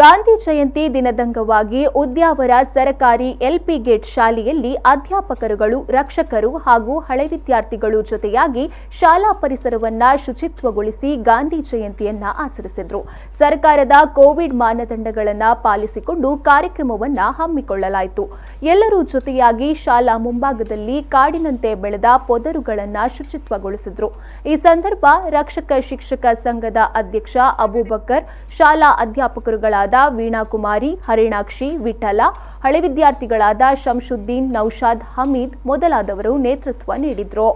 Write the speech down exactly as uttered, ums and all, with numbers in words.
ಗಾಂಧಿ ಜಯಂತಿ ದಿನದಂಗವಾಗಿ ಉದ್ಯಾವರ ಸರಕಾರಿ LP gate ಶಾಲೆಯಲ್ಲಿ ಅಧ್ಯಾಪಕರುಗಳು ರಕ್ಷಕರು ಹಾಗೂ ಹಳೆ ವಿದ್ಯಾರ್ಥಿಗಳು ಜೊತೆಯಾಗಿ ಶಾಲಾ ಪರಿಸರವನ್ನು ಶುಚಿತ್ವಗೊಳಿಸಿ ಗಾಂಧಿ ಜಯಂತಿಯನ್ನು ಆಚರಿಸಿದರು. ಸರ್ಕಾರದ ಕೋವಿಡ್ ಮಾನದಂಡಗಳನ್ನು ಪಾಲಿಸಿಕೊಂಡು ಕಾರ್ಯಕ್ರಮವನ್ನು ಹಮ್ಮಿಕೊಳ್ಳಲಾಯಿತು. ಎಲ್ಲರೂ ಜೊತೆಯಾಗಿ ಶಾಲಾ ಮುಂಭಾಗದಲ್ಲಿ ಕಾಡಿನಂತೆ ಬೆಳೆದ ಪೊದರುಗಳನ್ನು ಶುಚಿತ್ವಗೊಳಿಸಿದರು. ಈ ಸಂದರ್ಭ ರಕ್ಷಕ ಶಿಕ್ಷಕ ಸಂಘದ ಅಧ್ಯಕ್ಷ ಅಬೂಬಕರ್, ಶಾಲಾ ಅಧ್ಯಾಪಕರುಗಳ वीणा कुमारी, हरीनाक्षि, विठला, हळे विद्यार्थी शमशुद्दीन, नौशाद, हमीद् मोदलादवरु नेतृत्व नीडिद्रु.